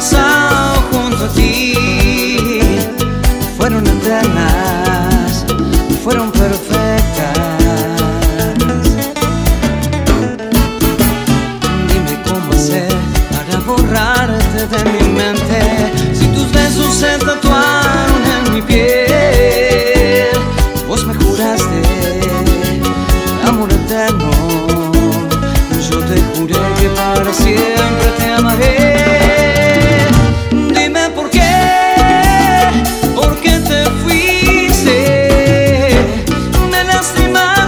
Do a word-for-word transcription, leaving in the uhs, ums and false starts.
posado junto a ti. Fueron eternas, fueron perfectas. Dime cómo hacer para borrarte de mi mente, si tus besos se tatuaron en mi piel. Vos me juraste amor eterno, yo te juré que para siempre te amaré. ¿Por qué te fuiste? Me lastimaste.